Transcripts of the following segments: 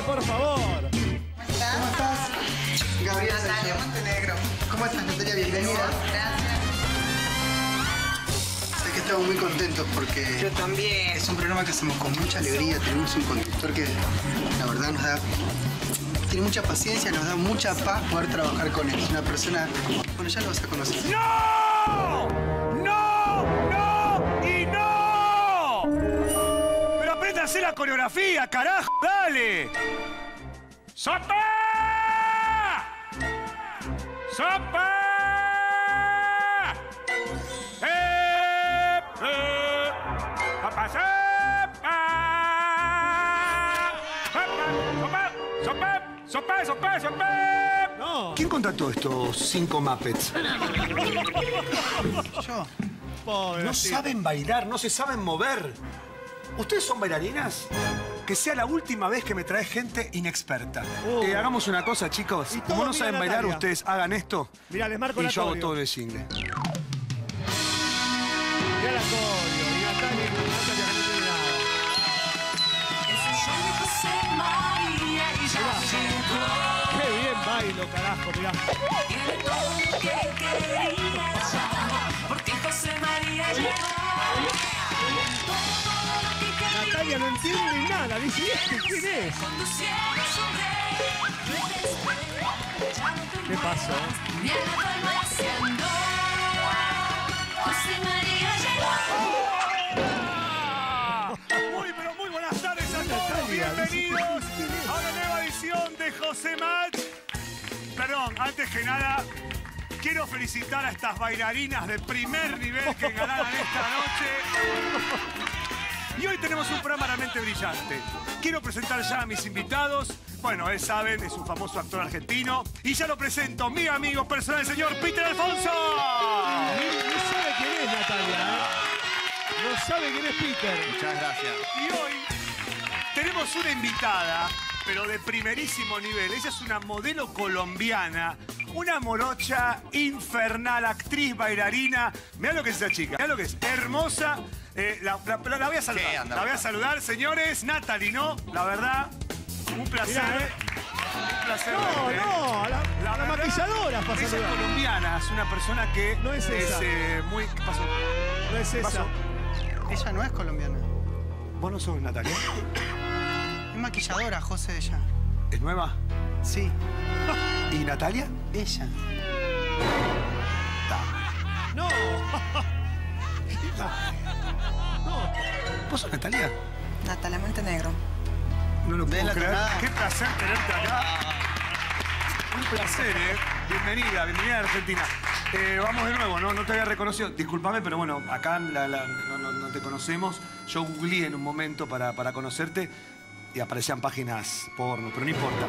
aplaude, por favor. ¿Cómo estás? ¿Cómo estás? Gabriela, Natalia Montenegro. ¿Cómo estás, Natalia? Bienvenida. Gracias. Sé que estamos muy contentos porque... Yo también. Es un programa que hacemos con mucha alegría. Tenemos un conductor que, la verdad, nos da... Tiene mucha paciencia, nos da mucha paz poder trabajar con él. Es una persona... Bueno, ya lo vas a conocer. ¡No! ¡No! ¡No! ¡Y no! ¡Pero aprende a hacer la coreografía, carajo! ¡Dale! ¡Sopa! ¡Sopa! ¡Sopa, sopa! ¡Sopa, sopa! ¡Sopé, sopé, sopé! No. ¿Quién contrató estos 5 Muppets? Yo. Pobre no tío. Saben bailar, no se saben mover. ¿Ustedes son bailarinas? Que sea la última vez que me traes gente inexperta. Hagamos una cosa, chicos. Como no saben bailar, ustedes hagan esto. Mirá, les marco y yo hago todo el jingle. Mirá la coreo, mirá Natalia, que no tiene nada. ¡Qué bien bailo, carajo! Mirá. Tiene todo lo que quería, porque José María llegó. Natalia no entiende nada, dice, ¿quién es? ¿Qué pasó? José María llegó. Muy, pero muy buenas tardes a todos, bienvenidos. De José Match. Perdón, antes que nada, quiero felicitar a estas bailarinas de primer nivel que ganaron esta noche. Y hoy tenemos un programa realmente brillante. Quiero presentar ya a mis invitados. Bueno, él saben, es un famoso actor argentino. Y ya lo presento, mi amigo personal, el señor Peter Alfonso. No sabe quién es, Natalia. No sabe quién es Peter. Muchas gracias. Y hoy tenemos una invitada, pero de primerísimo nivel. Ella es una modelo colombiana, una morocha infernal, actriz, bailarina. Mirá lo que es esa chica, mirá lo que es, hermosa. La voy a saludar, sí, anda, la voy a saludar, señores. Natalie, ¿no? La verdad, un placer. Mirá, un placer. No, la maquilladora para saludar. Ella es colombiana, es una persona que... No es esa. Es, muy... ¿Qué pasó? No es esa. Pasó. Ella no es colombiana. ¿Vos no sos Natalia? Maquilladora, José, ella. ¿Es nueva? Sí. ¿Y Natalia? Ella. ¡No! No. ¿Vos sos Natalia? Natalia Montenegro. No lo puedo creer. Qué placer tenerte acá. Un placer, ¿eh? Bienvenida, bienvenida a Argentina. Vamos de nuevo, ¿no? No te había reconocido. Disculpame, pero bueno, acá no te conocemos. Yo googleé en un momento para conocerte. Y aparecían páginas porno, pero no importa.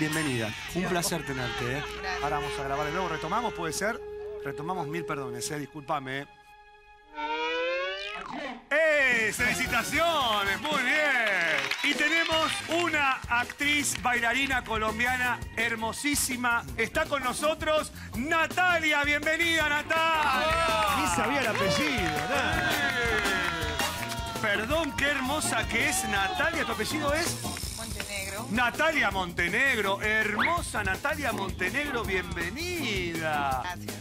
Bienvenida. Un placer tenerte, ¿eh? Ahora vamos a grabar de nuevo. ¿Retomamos, puede ser? Retomamos, mil perdones, ¿eh? Discúlpame. ¡Eh! ¡Felicitaciones! ¡Muy bien! Y tenemos una actriz bailarina colombiana hermosísima. Está con nosotros Natalia. ¡Bienvenida, Natalia! Ni sabía el apellido, ¿no? Perdón, qué hermosa que es Natalia. ¿Tu apellido es? Montenegro. Natalia Montenegro. Hermosa Natalia Montenegro, bienvenida. Gracias.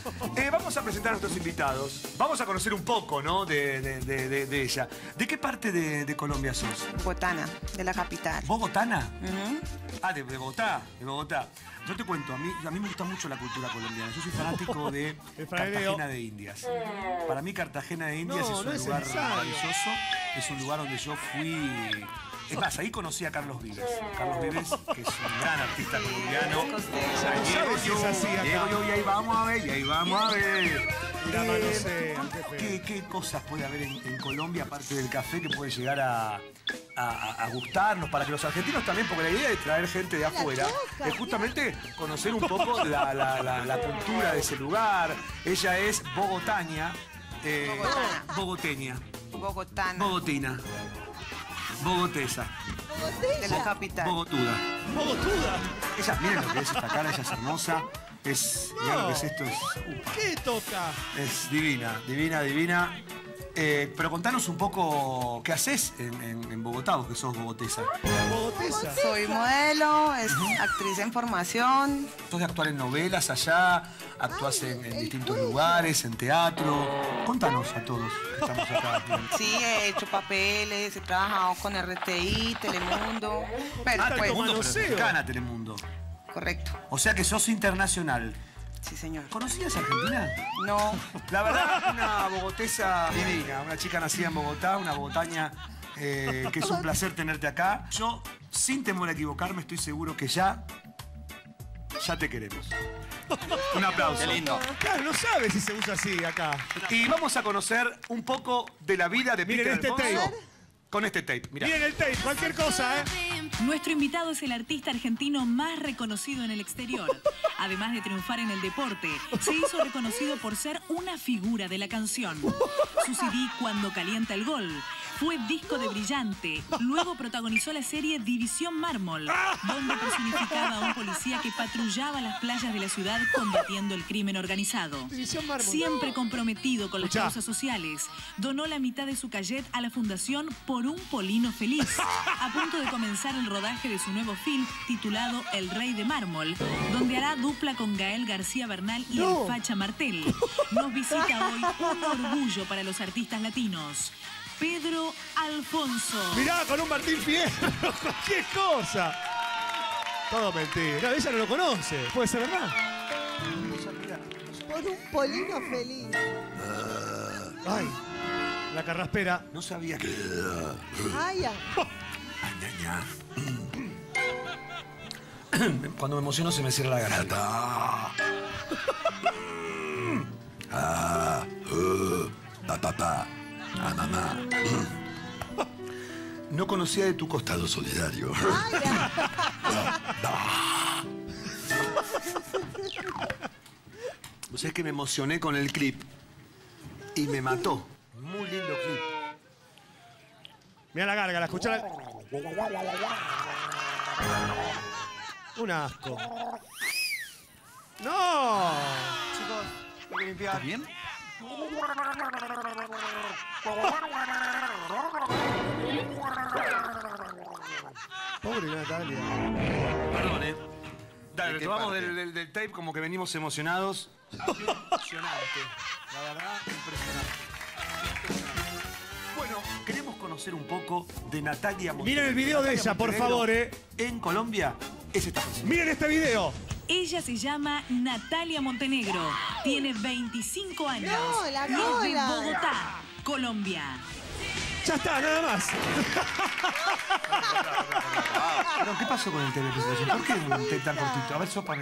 Vamos a presentar a nuestros invitados. Vamos a conocer un poco, ¿no? De ella. ¿De qué parte de Colombia sos? Bogotana, de la capital. ¿Bogotana? Ah, de Bogotá, de Bogotá. Yo te cuento, a mí me gusta mucho la cultura colombiana. Yo soy fanático de Cartagena de Indias. Para mí Cartagena de Indias es un lugar maravilloso. Es un lugar donde yo fui... Es más, ahí conocí a Carlos Vives. Carlos Vives, que es un gran artista colombiano. Llego yo y ahí vamos a ver, ¿Qué cosas puede haber en Colombia, aparte del café, que puede llegar a gustarnos, para que los argentinos también, porque la idea de traer gente de afuera es justamente conocer un poco la cultura de ese lugar? Ella es bogoteña. Bogotesa. De la capital. Bogotuda. Bogotuda. Ella, miren lo que es esta cara, ella es hermosa. Miren lo que es esto. ¿Qué toca? Es divina, divina, divina. Pero contanos un poco qué haces en Bogotá, vos que sos bogotesa. ¿Bogotesa? Soy modelo, es actriz en formación. Sos de actuar en novelas allá, actúas en distintos lugares, en teatro. Contanos a todos que estamos acá. Sí, he hecho papeles, he trabajado con RTI, Telemundo. Pero pues, gana Telemundo. Correcto. O sea que sos internacional. Sí, señor. ¿Conocías a Argentina? No. La verdad, una bogotesa divina, una chica nacida en Bogotá, una bogotaña, que es un placer tenerte acá. Yo, sin temor a equivocarme, estoy seguro que ya te queremos. Un aplauso. Qué lindo. Claro, no sabes si se usa así acá. Y vamos a conocer un poco de la vida de Peter Alfonso. Miren este tape. Con este tape, mirá. Miren el tape, cualquier cosa, ¿eh? Nuestro invitado es el artista argentino más reconocido en el exterior. Además de triunfar en el deporte, se hizo reconocido por ser una figura de la canción. Su CD, Cuando Calienta el Gol, fue disco de Brillante. Luego protagonizó la serie División Mármol, donde personificaba a un policía que patrullaba las playas de la ciudad combatiendo el crimen organizado. Siempre comprometido con las causas sociales, donó la mitad de su cachet a la fundación Por un Polino Feliz, a punto de comenzar el rodaje de su nuevo film titulado El Rey de Mármol, donde hará dupla con Gael García Bernal y el Facha Martel. Nos visita hoy un orgullo para los artistas latinos, Pedro Alfonso. Mirá, con un Martín Fierro, cualquier cosa. Todo mentira. Claro, ella no lo conoce, puede ser verdad. Por un Polino Feliz. Ay, la carraspera. No sabía que... Ay, cuando me emociono se me cierra la garganta. A papá, a mamá. No conocía de tu costado solidario. O sea, es que me emocioné con el clip y me mató. Muy lindo clip. Mira la gárgala, escuchá la... Un asco. ¡No! Chicos, tengo que limpiar. ¿Está bien? Pobre Natalia. Perdón, Dale, tomamos del tape como que venimos emocionados. Impresionante. La verdad, impresionante. Bueno, queremos conocer un poco de Natalia Montenegro. Miren el video de ella, por favor, En Colombia es esta canción. Miren este video. Ella se llama Natalia Montenegro. Tiene 25 años. No, la cola. Es de Bogotá, Colombia. Ya está, nada más. Pero, ¿qué pasó con el TV presentación? ¿Por qué un tape tan cortito? A ver, sopa.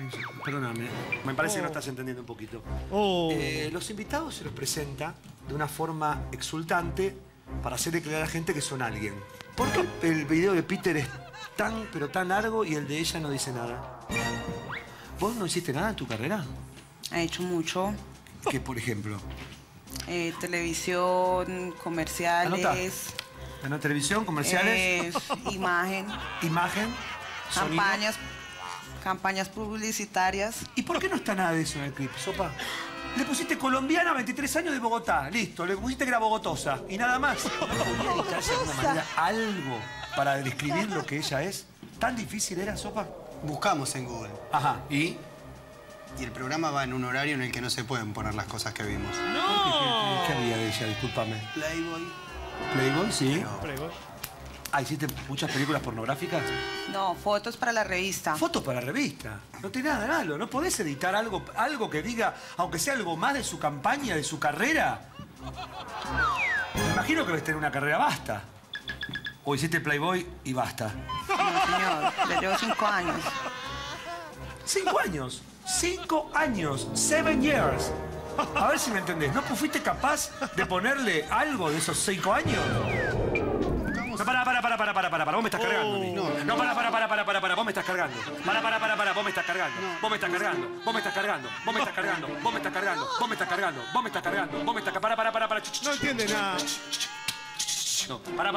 Perdóname, me parece que no estás entendiendo un poquito. Los invitados se los presenta de una forma exultante para hacerle creer a la gente que son alguien. ¿Por qué el video de Peter es tan, pero tan largo y el de ella no dice nada? ¿Vos no hiciste nada en tu carrera? He hecho mucho. ¿Qué, por ejemplo? Televisión, comerciales. ¿Anota? Televisión, comerciales. Imagen. Imagen. Campañas. Sonido. Campañas publicitarias. ¿Y por qué no está nada de eso en el clip, Sopa? Le pusiste colombiana, 23 años de Bogotá. Listo, le pusiste que era bogotosa. Y nada más. ¿No podía de alguna manera algo para describir lo que ella es? ¿Tan difícil era, Sopa? Buscamos en Google. Ajá. Y el programa va en un horario en el que no se pueden poner las cosas que vimos. ¡No! ¿Qué había de ella? Discúlpame. Playboy. ¿Playboy? Sí. No. Playboy. Ah, ¿hiciste muchas películas pornográficas? No, fotos para la revista. ¿Fotos para la revista? No tiene nada de malo. ¿No podés editar algo que diga, aunque sea algo más de su campaña, de su carrera? Me imagino que debes tener una carrera vasta. O hiciste Playboy y basta. No, señor. Le llevo 5 años. ¿5 años? 5 años, 7 years. A ver si me entendés. ¿No fuiste capaz de ponerle algo de esos 5 años? No, para, vos me estás cargando. No, para, vos me estás cargando. Para, vos me estás cargando. Vos me estás cargando, vos me estás cargando, vos me estás cargando, vos me estás cargando, vos me estás cargando, vos me estás cargando, vos me estás cargando, para. No entiende nada. Para.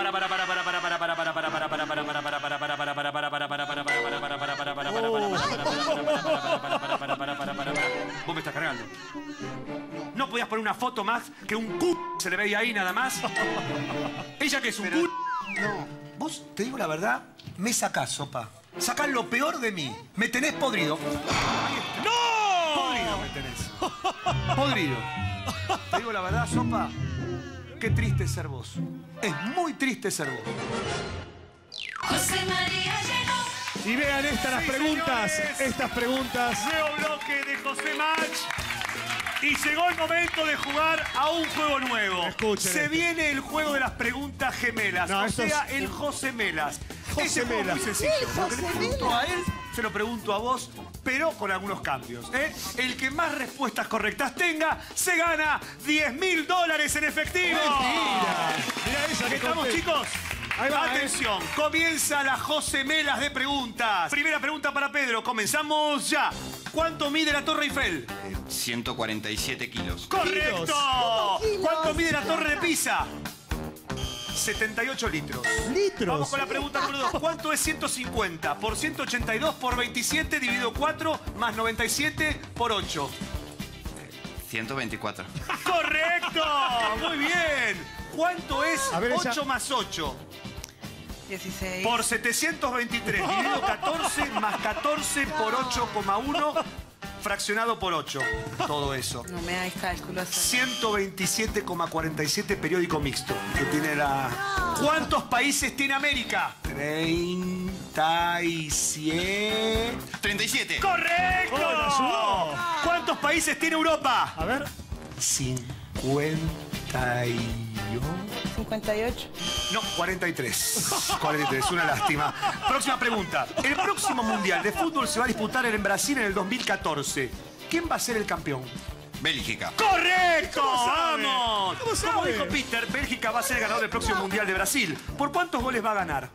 Vos me estás cargando. No podías poner una foto más que un c***** se le veía ahí nada más. Ella que es un c*****. No, vos, te digo la verdad, me sacás, Sopa. Sacás lo peor de mí. Me tenés podrido. ¡No! Podrido me tenés. Podrido. Te digo la verdad, Sopa, qué triste ser vos. Es muy triste ser vos. José María llegó. Y vean estas las preguntas, señores, estas preguntas. Nuevo bloque de José Match. Y llegó el momento de jugar a un juego nuevo. Escuchen. Se viene el juego de las preguntas gemelas. No, o sea, es... el José Melas. José Melas. Lo que le pregunto a él, se lo pregunto a vos, pero con algunos cambios. El que más respuestas correctas tenga, se gana $10.000 en efectivo. ¡Mentira! Mirá esa que estamos, chicos. Atención, comienza la José Melas de preguntas. Primera pregunta para Pedro, comenzamos ya. ¿Cuánto mide la Torre Eiffel? 147 kilos. ¡Correcto! ¿Kilos? ¿Cuánto mide la Torre de Pisa? 78 litros. ¿Litros? Vamos con la pregunta número 2. ¿Cuánto es 150 por 182 por 27 dividido 4 más 97 por 8? 124. ¡Correcto! Muy bien. ¿Cuánto es 8 más 8? 16. Por 723, dividido 14 más 14 por 8,1, fraccionado por 8. Todo eso. No me hagas cálculos. 127,47 periódico mixto. Que tiene la... ¿Cuántos países tiene América? 37. 37. ¡Correcto! Oh, la ayudó. ¿Cuántos países tiene Europa? A ver. 50. 58. No, 43. 43, una lástima. Próxima pregunta. El próximo Mundial de Fútbol se va a disputar en Brasil en el 2014. ¿Quién va a ser el campeón? Bélgica. ¡Correcto! ¡Vamos! Como dijo Peter, Bélgica va a ser el ganador del próximo Mundial de Brasil. ¿Por cuántos goles va a ganar?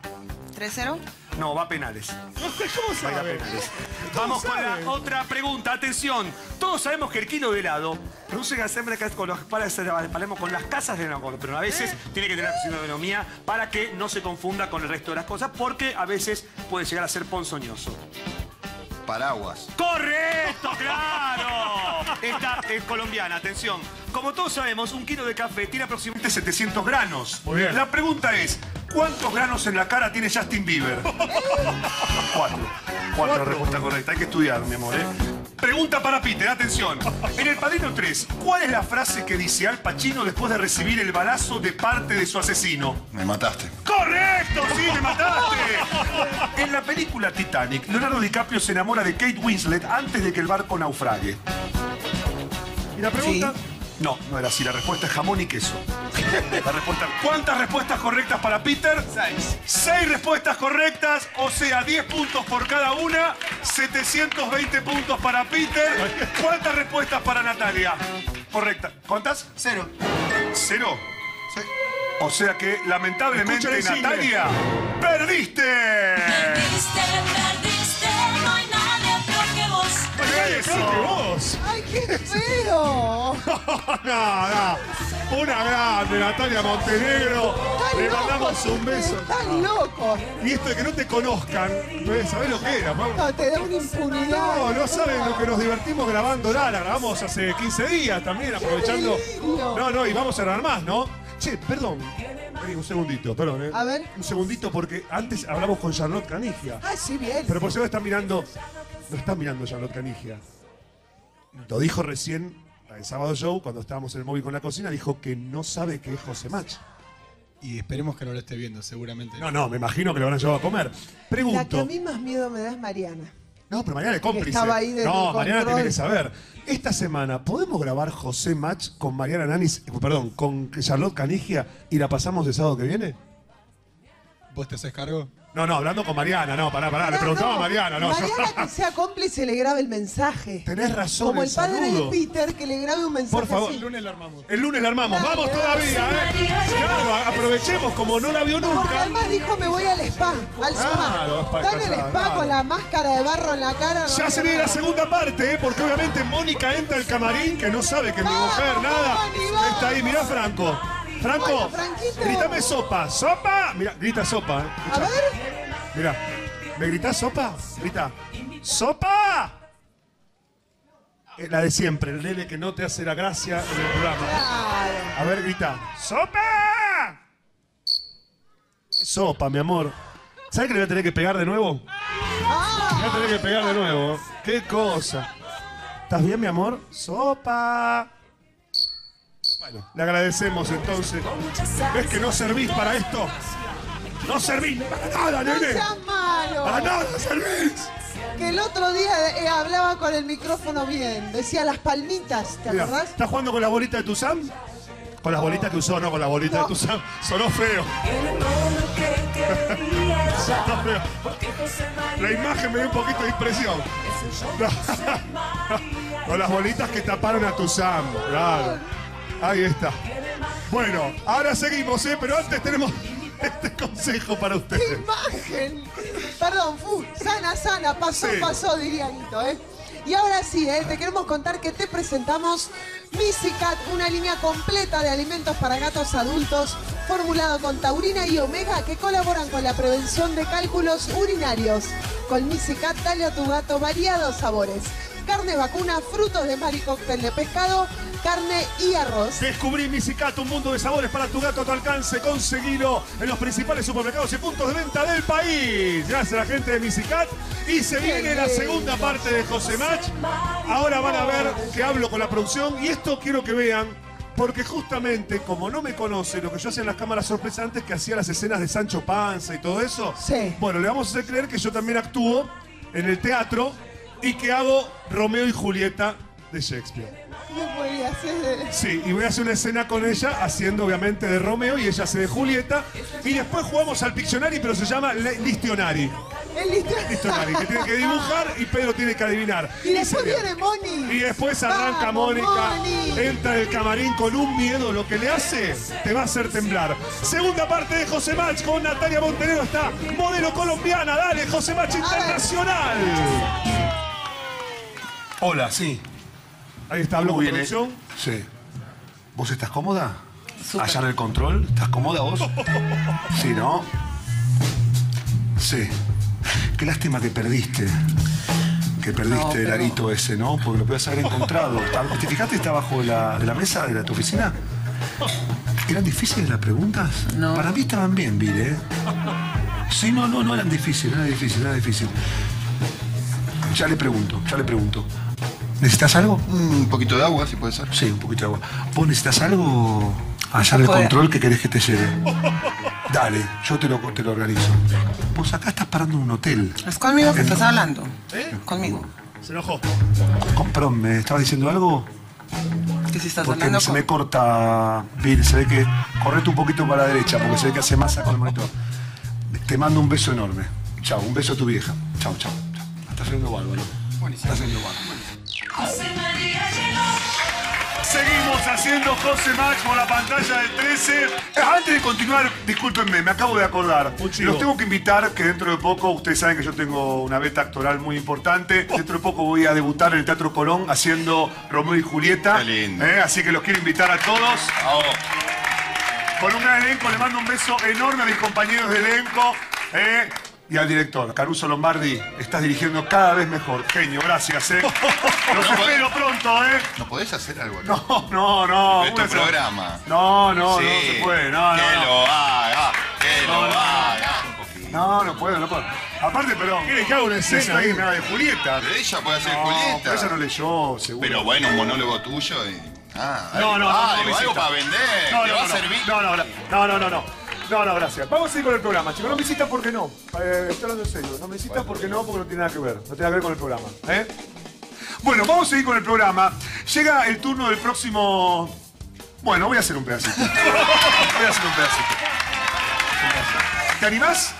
3-0. No, va a penales. ¿Cómo se va a penales? Vamos con la otra pregunta. Atención. Todos sabemos que el kilo de helado produce con las casas de helado, pero a veces tiene que tener una autonomía para que no se confunda con el resto de las cosas, porque a veces puede llegar a ser ponzoñoso. Paraguas. ¡Correcto! ¡Claro! Esta es colombiana, atención. Como todos sabemos, un kilo de café tiene aproximadamente 700 granos. Muy bien. La pregunta es, ¿cuántos granos en la cara tiene Justin Bieber? 4. 4 respuesta correcta. Hay que estudiar, mi amor, ¿eh? Pregunta para Peter, atención. En El Padrino 3, ¿cuál es la frase que dice Al Pacino después de recibir el balazo de parte de su asesino? Me mataste. ¡Correcto! ¡Sí, me mataste! En la película Titanic, Leonardo DiCaprio se enamora de Kate Winslet antes de que el barco naufrague. ¿Y la pregunta? Sí. No, no era así. La respuesta es jamón y queso. La respuesta... ¿Cuántas respuestas correctas para Peter? 6. 6 respuestas correctas, o sea, 10 puntos por cada una. 720 puntos para Peter. ¿Cuántas respuestas para Natalia? Correctas. ¿Cuántas? 0. ¿0? Sí. O sea que, lamentablemente, Natalia, perdiste. Perdiste, no hay nadie peor que vos. ¡Ay, qué feo! No. Una grande, Natalia Montenegro. Le mandamos un beso. ¡Tan loco! Y esto de que no te conozcan, ¿sabés lo que era, Pablo? No, te da una impunidad. No, no saben lo que nos divertimos grabando. La grabamos hace 15 días también, aprovechando. No, no, y vamos a grabar más, ¿no? Che, perdón. Un segundito, perdón, A ver. Un segundito, porque antes hablamos con Charlotte Canigia. Ah, sí, bien. Pero por si no están mirando... No están mirando Charlotte Canigia. Lo dijo recién en Sábado Show, cuando estábamos en el móvil con la cocina, dijo que no sabe qué es José Match. Y esperemos que no lo esté viendo, seguramente. No, no, me imagino que lo habrán llevado a comer. Pregunto. La que a mí más miedo me da es Mariana. No, pero Mariana es cómplice. Estaba ahí de no, Mariana tiene que saber. Esta semana, ¿podemos grabar José Match con Mariana Nanis, perdón, con Charlotte Canigia y la pasamos el sábado que viene? ¿Vos te haces cargo? No, no, hablando con Mariana, no, pará, le preguntaba a Mariana, no. Mariana que sea cómplice le grabe el mensaje. Tenés razón, como el padre de Peter, que le grabe un mensaje. Por favor, el lunes la armamos. El lunes la armamos, vamos todavía, Claro, aprovechemos, como no la vio nunca. Porque además dijo, me voy al spa, al spa. Dale el spa con la máscara de barro en la cara. Ya se viene la segunda parte, porque obviamente Mónica entra al camarín, que no sabe que mi mujer, nada. Está ahí, mirá Franco. Franco, bueno, grítame Sopa. ¿Sopa? Mira, grita Sopa. A ver. Mira, ¿me gritás Sopa? Grita. ¡Sopa! La de siempre, el nene que no te hace la gracia en el programa. A ver, grita. ¡Sopa! Sopa, mi amor. ¿Sabes que le voy a tener que pegar de nuevo? Le voy a tener que pegar de nuevo. ¡Qué cosa! ¿Estás bien, mi amor? ¡Sopa! Bueno, le agradecemos entonces. ¿Ves que no servís para esto? ¡No servís para nada, nene! ¡No seas malo! ¡Para nada servís! Que el otro día hablaba con el micrófono bien, decía las palmitas, ¿te acordás? ¿Estás jugando con la bolita de Tuzán? Con las bolitas que usó, no con la bolita de Tuzán. Sonó feo. Sonó feo. La imagen me dio un poquito de impresión. Con las bolitas que taparon a Tuzán, claro. Ahí está. Bueno, ahora seguimos, ¿eh? Pero antes tenemos... este consejo para ustedes. ¡Qué imagen! Perdón, sana, sana, pasó, sí. Pasó, diría Guito, ¿eh? Y ahora sí, te queremos contar que te presentamos Missy Cat, una línea completa de alimentos para gatos adultos, formulado con taurina y omega, que colaboran con la prevención de cálculos urinarios. Con Missy Cat, dale a tu gato variados sabores. Carne vacuna, frutos de mar y cóctel de pescado, carne y arroz. Descubrí Missy Cat, un mundo de sabores para tu gato a tu alcance. Conseguilo en los principales supermercados y puntos de venta del país. Gracias a la gente de Missy Cat. Y se viene la segunda parte de José Mach. Ahora van a ver que hablo con la producción. Y esto quiero que vean, porque justamente, como no me conoce, lo que yo hacía en las cámaras sorpresa antes, que hacía las escenas de Sancho Panza y todo eso. Sí. Bueno, le vamos a hacer creer que yo también actúo en el teatro y que hago Romeo y Julieta de Shakespeare. Sí, y voy a hacer una escena con ella haciendo obviamente de Romeo y ella hace de Julieta. Y después jugamos al Pictionary, pero se llama Listionary. El Listionary, que tiene que dibujar y Pedro tiene que adivinar. Y después viene Moni. Y después arranca Mónica, entra en el camarín con un miedo. Lo que le hace te va a hacer temblar. Segunda parte de José Mach con Natalia Montenegro, está modelo colombiana. Dale, José Mach Internacional. Hola, sí. Ahí está, hablo con la producción. Sí. ¿Vos estás cómoda? Super. Allá en el control, ¿estás cómoda vos? Sí, ¿no? Sí. Qué lástima que perdiste. Que perdiste no, pero... el arito ese, ¿no? Porque lo podías haber encontrado. ¿Te fijaste? Está abajo de la mesa de tu oficina. ¿Eran difíciles las preguntas? No. Para mí estaban bien, Vire. Sí, no eran difíciles, nada difícil. Ya le pregunto. ¿Necesitas algo? Un poquito de agua, si puede ser. Sí, un poquito de agua. ¿Vos necesitas algo allá del control que querés que te lleve? Dale, yo te lo organizo. Vos acá estás parando en un hotel. Es conmigo que estás hablando. ¿Eh? Conmigo. Se enojó. Perdón, ¿me estabas diciendo algo? ¿Qué si estás hablando? Porque se me corta, Bill. Se ve que... correte un poquito para la derecha, porque se ve que hace masa con el monitor. Te mando un beso enorme. Chao, un beso a tu vieja. Chao. Estás haciendo bárbaro. Buenísimo. Estás haciendo bárbaro. Seguimos haciendo José Mach con la pantalla del 13. Antes de continuar, discúlpenme, me acabo de acordar. Los tengo que invitar, que dentro de poco, ustedes saben que yo tengo una beta actoral muy importante. Dentro de poco voy a debutar en el Teatro Colón haciendo Romeo y Julieta. Qué lindo. Así que los quiero invitar a todos. Con un gran elenco, le mando un beso enorme a mis compañeros de elenco. Y al director, Caruso Lombardi, estás dirigiendo cada vez mejor. Genio, gracias, ¿eh? Los espero pronto, ¿eh? ¿No podés hacer algo? No. ¿Es tu programa? No, no se puede, no. Que lo haga. No puedo. Aparte, perdón. ¿Quieres que haga una escena ahí de Julieta? Pero ella puede hacer Julieta. Pero ella no leyó, seguro. Pero bueno, un monólogo tuyo y... algo para vender. ¿Te va a servir? No, gracias. Vamos a ir con el programa, chicos. No me visitas porque no. Estoy hablando en serio. No me visitas porque no tiene nada que ver. No tiene nada que ver con el programa. Bueno, vamos a seguir con el programa. Llega el turno del próximo... Bueno, voy a hacer un pedacito. ¿Te animás?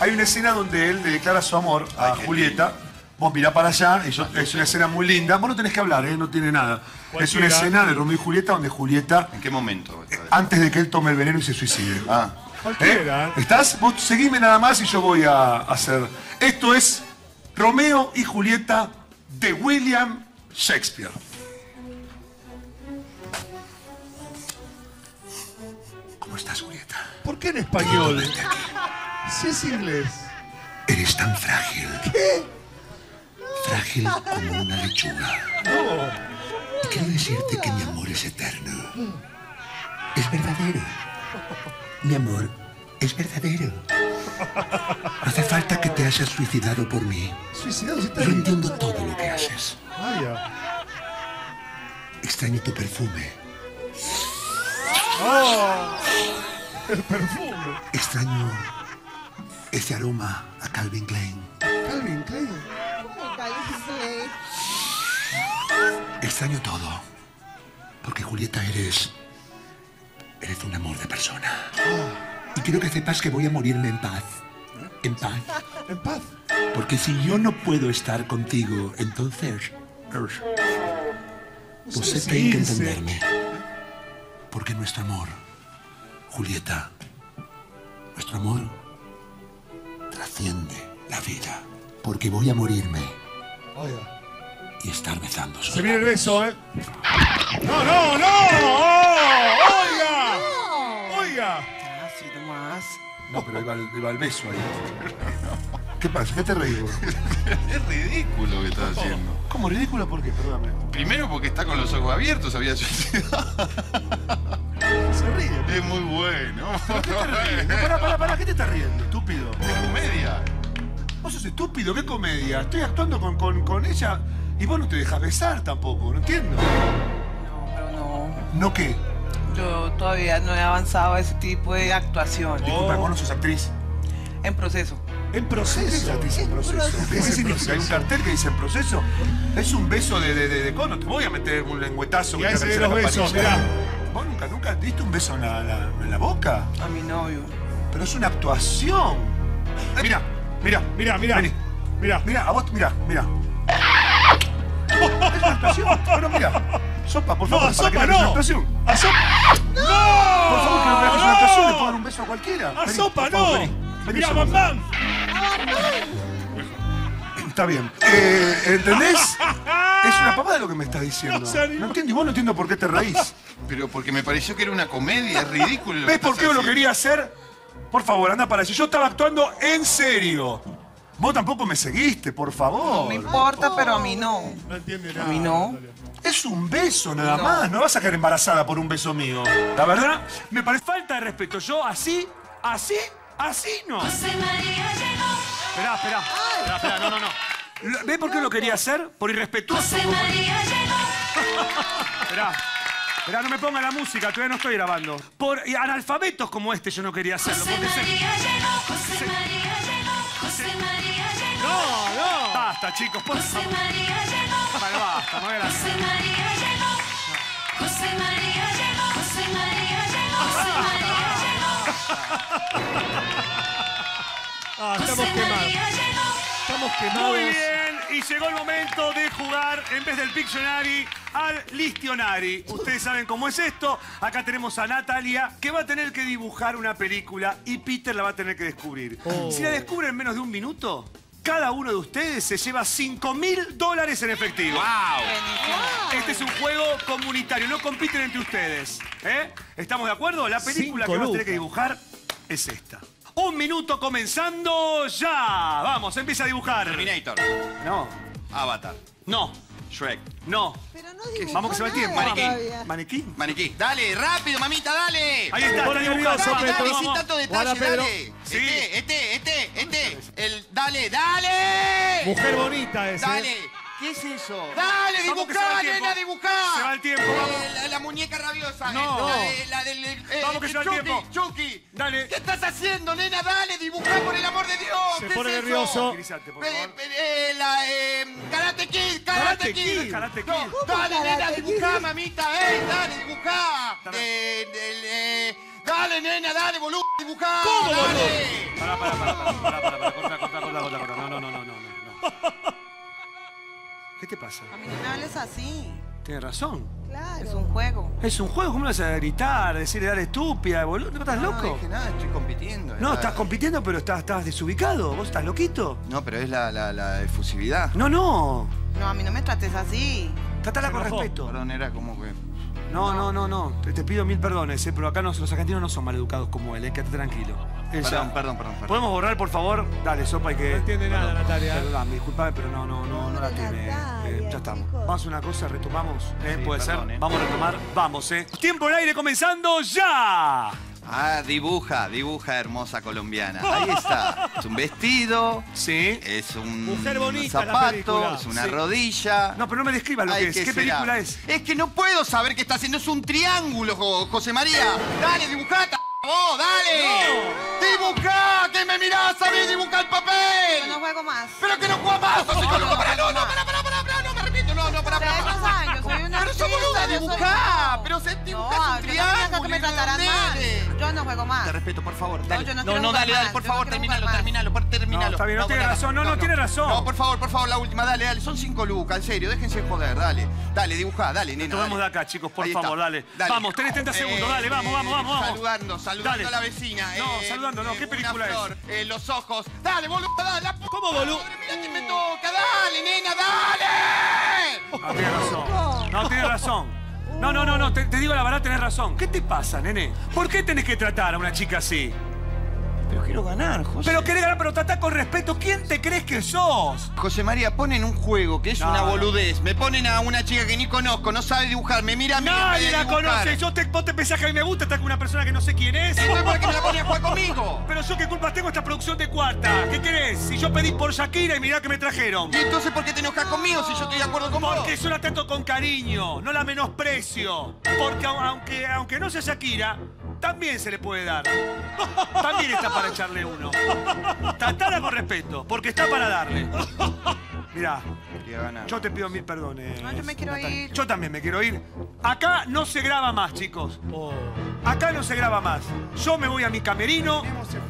Hay una escena donde él le declara su amor a Julieta. Lindo. Vos mirá para allá. Es una escena muy linda. Vos no tenés que hablar, no tiene nada. Es una escena de Romeo y Julieta donde Julieta... ¿En qué momento? Antes de que él tome el veneno y se suicide. ¿Estás? Vos seguime nada más y yo voy a hacer... Esto es Romeo y Julieta de William Shakespeare. ¿Cómo estás, Julieta? ¿Por qué en español? Si es inglés. Eres tan frágil. ¿Qué? Frágil. ángel con una lechuga. Y quiero decirte que mi amor es eterno. Es verdadero. Mi amor es verdadero. No hace falta que te hayas suicidado por mí. ¿Suicidado? Yo entiendo todo lo que haces. Vaya. Extraño tu perfume. Oh, el perfume. Extraño ese aroma a Calvin Klein. Calvin Klein. Extraño todo, porque Julieta eres un amor de persona. Oh. Y quiero que sepas que voy a morirme en paz. ¿En paz? ¿En paz? Porque si yo no puedo estar contigo, entonces... Usted tiene que entenderme. Porque nuestro amor, Julieta, nuestro amor trasciende la vida. Porque voy a morirme y estar besando. Se viene el beso, ¿eh? ¡No, no, no! ¡Oiga! ¡Oiga! No, pero iba el beso ahí. ¿Qué pasa? ¿Qué te reí? Es ridículo lo que estás haciendo. ¿Cómo ridículo? ¿Por qué? Perdóname. Primero porque está con los ojos abiertos, había suicidado. Se ríe. Es muy bueno. ¿Pero qué te ríes? No, pará, ¿qué te estás riendo, estúpido? Es comedia. Vos sos estúpido, ¿qué comedia? Estoy actuando con ella y vos no te dejas besar tampoco, no entiendo. No, pero no. ¿No qué? Yo todavía no he avanzado a ese tipo de actuación. Disculpa, ¿vos no sos actriz? En proceso. ¿En proceso? ¿Qué significa? ¿Hay un cartel que dice en proceso? Es un beso de cono. Te voy a meter un lengüetazo. Y ahí se ven los besos, mirá. ¿Vos nunca diste un beso en la boca? A mi novio. Pero es una actuación. Mirá, a vos, mirá. Es una actuación, pero mirá. Sopa, por favor, para que no es una actuación. ¡A Sopa! ¡No! Por favor, que no es una actuación, le puedo dar un beso a cualquiera. ¡A Sopa, no! ¡Mirá, Bam Bam! Está bien. ¿Entendés? Es una papada lo que me estás diciendo. No entiendo, y vos no entiendo por qué te reís. Pero porque me pareció que era una comedia, es ridículo. ¿Ves por qué yo lo quería hacer? Por favor, anda para allá. Yo estaba actuando en serio. Vos tampoco me seguiste, por favor. No me importa, pero a mí no. No entiende nada. A mí no. Es un beso nada más, no vas a quedar embarazada por un beso mío. La verdad, me parece falta de respeto. Yo así no. Esperá, no. ¿Ves por qué lo quería hacer? Por irrespetuoso. Esperá, no me ponga la música, todavía no estoy grabando. Por analfabetos como este yo no quería hacerlo. No. Basta, chicos, por favor. Basta, no era así. Ah, estamos quemados. Estamos quemados. Muy bien, y llegó el momento de jugar, en vez del Pictionary, al Listionary. Ustedes saben cómo es esto. Acá tenemos a Natalia, que va a tener que dibujar una película y Peter la va a tener que descubrir. Si la descubre en menos de un minuto, cada uno de ustedes se lleva $5.000 en efectivo. ¡Wow! Este es un juego comunitario, no compiten entre ustedes. ¿Estamos de acuerdo? La película que vas a tener que dibujar es esta. Un minuto comenzando ya. Vamos, empieza a dibujar. Terminator. No. Avatar. No. Shrek. No. Pero no dibujó. Vamos, que se va el tiempo. Maniquí. Dale, rápido, mamita, dale. Ahí está. Hola, dale, sin tanto detalle, dale. Sí. Este. Dale. Mujer bonita esa. Dale. ¿Qué es eso? Dale, dibujá, nena, dibujá. Se va el tiempo, vamos. La muñeca rabiosa. No. La del... vamos, que se va el tiempo. Chucky. Dale. ¿Qué estás haciendo, nena? Dale, dibujá, por el amor de Dios. Se pone nervioso. Karate Kid. Dale, nena, dibujá, mamita. Dale, dibujá. Dale, nena, dale, boludo, dibujá. ¿Cómo, dale? Pará. No. ¿Qué te pasa? A mí no me hables así. Tienes razón. Claro. Es un juego. ¿Cómo lo vas a gritar? Decirle, dale, estúpida, boludo. ¿No estás loco? No dije nada, estoy compitiendo. No, estás compitiendo, pero estás desubicado. ¿Vos estás loquito? No, pero es la efusividad. No, a mí no me trates así. Trátala con respeto. Perdón, era como que... No. Te pido mil perdones, pero acá los argentinos no son maleducados como él, quédate tranquilo. Perdón. ¿Podemos borrar, por favor? Dale, sopa y que... No entiende nada, Natalia. Perdón, disculpame, pero no la tiene. Ya estamos. Vamos a una cosa, retomamos. Puede ser. Vamos a retomar. Vamos, Tiempo en aire comenzando ya. Ah, dibuja, hermosa colombiana. Ahí está. Es un vestido. Sí. Es un zapato. Es una rodilla. No, pero no me describas lo que es. ¿Qué película es? Es que no puedo saber qué está haciendo. Es un triángulo, José María. Dale, dibujata. ¡Oh, dale! No. ¡Dibujá! ¡Que me mirás a mí! ¡Dibujá el papel! Pero no juego más. ¡Pero que no juego más! ¡No, no, no me repito! ¡No, para! ¡Hace unos años! ¡Soy una artista! ¡Pero somos una dibujá! ¡Pero se dibujá un triángulo! ¡No, me tratarán mal! ¡Yo no juego más! Te respeto, por favor, dale. No, dale, por favor, terminalo. No, está bien, no tiene razón, no tiene razón. No, por favor, la última, dale. Son 5 lucas, en serio, déjense joder, dale. Dale, dibujá, dale, nena. Nos vemos de acá, chicos, por favor, dale. Vamos, tenés 30 segundos, dale, vamos. Saludando a la vecina. No, saludando, no, ¿qué película flor, es? Los ojos. Dale, boludo, dale. La ¿cómo, boludo? Mira que me toca, dale, nena, dale. No, tiene razón. No, te digo la verdad, tenés razón. ¿Qué te pasa, nene? ¿Por qué tenés que tratar a una chica así? Pero quiero ganar, José. Pero querés ganar, pero tratá con respeto. ¿Quién te crees que sos? José María, ponen un juego que es una boludez. Me ponen a una chica que ni conozco, no sabe dibujar, me mira a mí. ¡Nadie la conoce! ¿Vos te pensás que a mí me gusta estar con una persona que no sé quién es? Eso es porque me la ponía a jugar conmigo. Pero yo qué culpa tengo esta producción de cuarta. ¿Qué querés? Si yo pedí por Shakira y mirá que me trajeron. ¿Y entonces por qué te enojas conmigo si yo estoy de acuerdo con vos? Porque yo la trato con cariño, no la menosprecio. Porque aunque no sea Shakira, también se le puede dar. También está para echarle uno. Tratala con respeto, porque está para darle. Mirá, yo te pido 1000 perdones. No, yo me quiero ir. Yo también me quiero ir. Acá no se graba más, chicos. Acá no se graba más. Yo me voy a mi camerino. José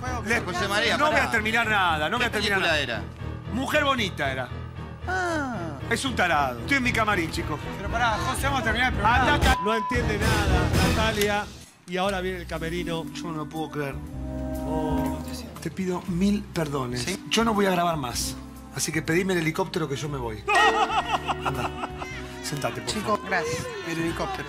María, no voy a terminar nada. No voy a terminar nada. ¿Qué película era? Mujer Bonita era. Es un tarado. Estoy en mi camarín, chicos. Pero pará, José, vamos a terminar el programa. No entiende nada, Natalia. Y ahora viene el camerino. Yo no lo puedo creer. Te pido 1000 perdones. ¿Sí? Yo no voy a grabar más. Así que pedime el helicóptero que yo me voy. Anda. Sentate, por favor. Chicos, gracias. El helicóptero.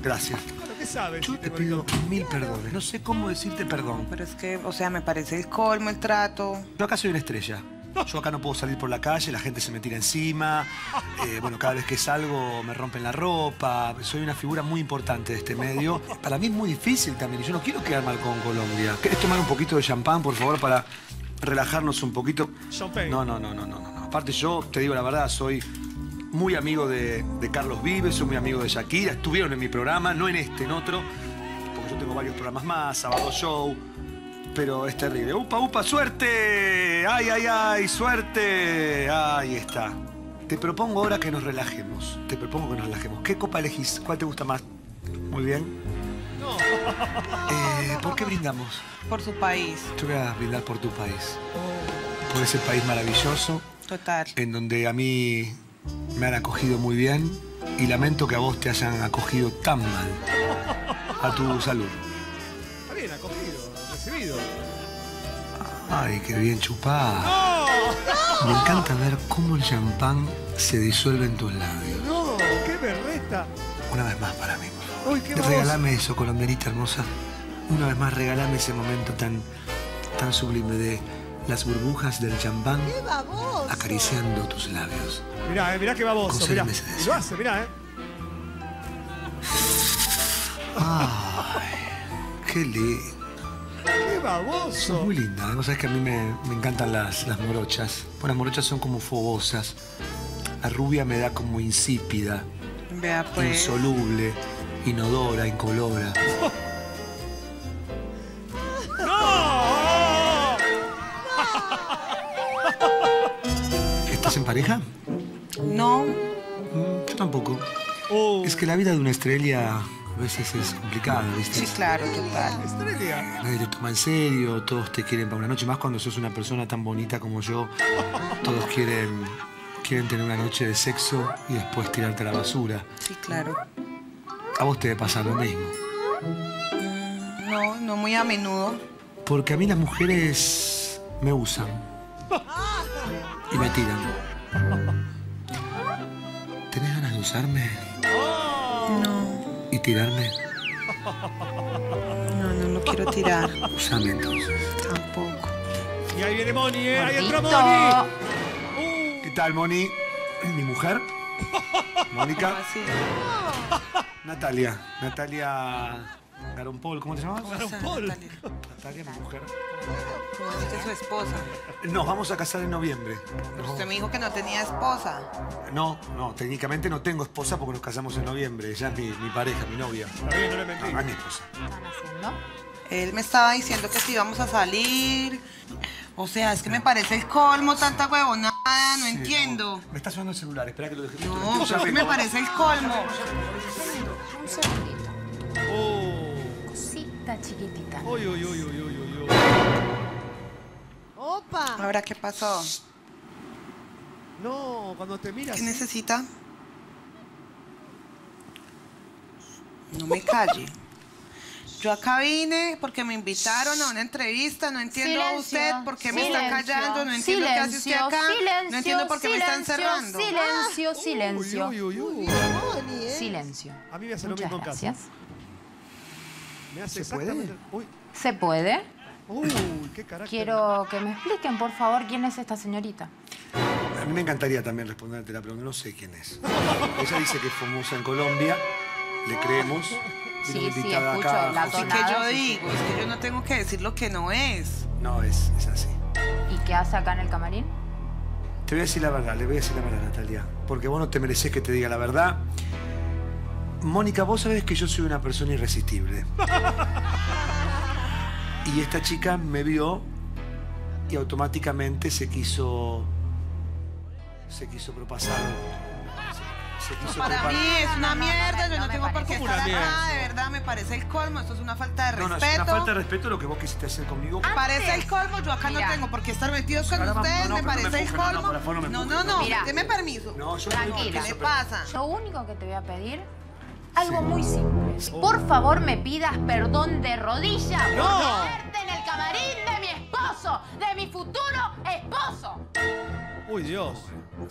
Gracias. Pero ¿qué sabes? Yo te pido 1000 perdones. No sé cómo decirte perdón. Pero es que, o sea, me parece el colmo, el trato. Yo acá soy una estrella. Yo acá no puedo salir por la calle, la gente se me tira encima. Bueno, cada vez que salgo me rompen la ropa. Soy una figura muy importante de este medio. Para mí es muy difícil también y yo no quiero quedar mal con Colombia. ¿Querés tomar un poquito de champán, por favor, para relajarnos un poquito? Champagne. No. Aparte yo, te digo la verdad, soy muy amigo de Carlos Vives, soy muy amigo de Shakira. Estuvieron en mi programa, no en este, en otro. Porque yo tengo varios programas más, Sábado Show. Pero es terrible. ¡Upa, suerte! ¡Ay, suerte! Ahí está. Te propongo ahora que nos relajemos. ¿Qué copa elegís? ¿Cuál te gusta más? Muy bien. No. ¿Por qué brindamos? Por su país. Yo voy a brindar por tu país. Por ese país maravilloso. Total. En donde a mí me han acogido muy bien y lamento que a vos te hayan acogido tan mal. A tu salud. Está bien, acogido. Ay, qué bien chupado. No. Me encanta ver cómo el champán se disuelve en tus labios. No, qué berreta. Una vez más para mí. Uy, qué regálame voz. Eso, colombianita hermosa. Una vez más regálame ese momento tan sublime de las burbujas del champán acariciando tus labios. Mirá qué baboso. Mirá. Lo hace, mirá. Ay, qué lindo. ¡Qué baboso! Son muy lindas, ¿no? Sabes que a mí me encantan las morochas. Bueno, las morochas son como fogosas. La rubia me da como insípida. Vea pues. Insoluble, inodora, incolora. ¡No! ¿Estás en pareja? No. Yo tampoco. Es que la vida de una estrella... A veces es complicado, ¿viste? Sí, claro, total. Nadie te toma en serio, todos te quieren para una noche. Más cuando sos una persona tan bonita como yo. Todos quieren tener una noche de sexo y después tirarte a la basura. Sí, claro. ¿A vos te debe pasar lo mismo? No muy a menudo. Porque a mí las mujeres me usan. Y me tiran. ¿Tenés ganas de usarme? No. ¿Y tirarme? No quiero tirar. Úsame entonces. Tampoco. Y ahí viene Moni, ¿eh? ¡Ahí entra Moni! ¿Qué tal, Moni? ¿Mi mujer? Mónica. Sí. Natalia... Garompol, ¿cómo te llamas? Garompol. Natalia, mi mujer. ¿Cómo es que es su esposa? Nos vamos a casar en noviembre. Pero usted me dijo que no tenía esposa. No, técnicamente no tengo esposa porque nos casamos en noviembre. Ella es mi pareja, mi novia. No le mentí. No, es mi esposa. ¿Qué están haciendo? Él me estaba diciendo que si íbamos a salir. O sea, es que me parece el colmo, tanta huevonada, no entiendo. Me está sonando el celular, espera que lo deje. No, es que me parece el colmo. Un segundito. Cosita chiquitita. Uy. ¡Opa! Ahora, ¿qué pasó? No, cuando te miras. ¿Qué necesita? No me calle. Yo acá vine porque me invitaron a una entrevista, no entiendo a usted por qué me está callando, no entiendo qué hace usted acá, no entiendo por qué me están cerrando. Silencio. Silencio. A mí me hace lo mismo en casa. Muchas gracias. ¿Se puede? ¿Se puede? Uy, qué carácter. Quiero que me expliquen, por favor, quién es esta señorita. A mí me encantaría también responderte la pregunta, no sé quién es. Ella dice que es famosa en Colombia, le creemos. Sí, escucho la tonada. Es que yo digo, es que yo no tengo que decir lo que no es. No, es así. ¿Y qué hace acá en el camarín? Te voy a decir la verdad, le voy a decir la verdad, Natalia. Porque vos no te mereces que te diga la verdad. Mónica, vos sabés que yo soy una persona irresistible. Y esta chica me vio y automáticamente se quiso propasar. Para mí es una mierda, yo no tengo por qué estar acá, de verdad, me parece el colmo, esto es una falta de respeto. No, es una falta de respeto lo que vos quisiste hacer conmigo. Me parece el colmo, yo acá no tengo por qué estar metidos con ustedes, me parece el colmo. No, déme permiso. Tranquila. ¿Qué le pasa? Lo único que te voy a pedir, algo muy simple. Por favor, me pidas perdón de rodillas por tenerte en el camarín de mi esposo, de mi futuro esposo. Uy, Dios.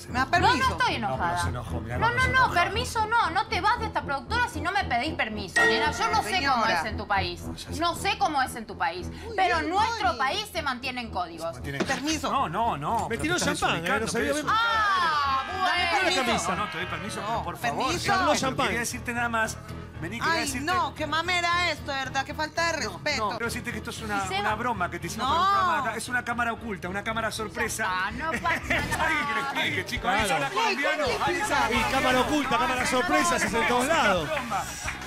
¿Me da permiso? No estoy enojada. No, permiso no. No te vas de esta productora si no me pedís permiso, nena. Yo no sé cómo es en tu país. No sé cómo es en tu país. Pero nuestro país se mantiene en códigos. Permiso. No. Me tiro champán. No sabía. Dame permiso. No, te doy permiso, pero por favor. Carlos champán. Quería decirte nada más. Vení, quería decirte... Ay, no, qué mamera esto, de verdad, qué falta de respeto. No, quiero decirte que esto es una broma que te hicimos para un programa acá. Es una cámara oculta, una cámara sorpresa. No pasa nada. Alguien que le explique, chicos. Ahí son las colombianos. Y cámara oculta, cámara sorpresa, se hace en todos lados.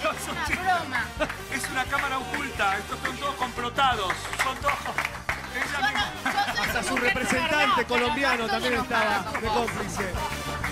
Es una broma. Es una cámara oculta. Estos son todos complotados. Son todos... Hasta su representante colombiano también estaba de cómplice.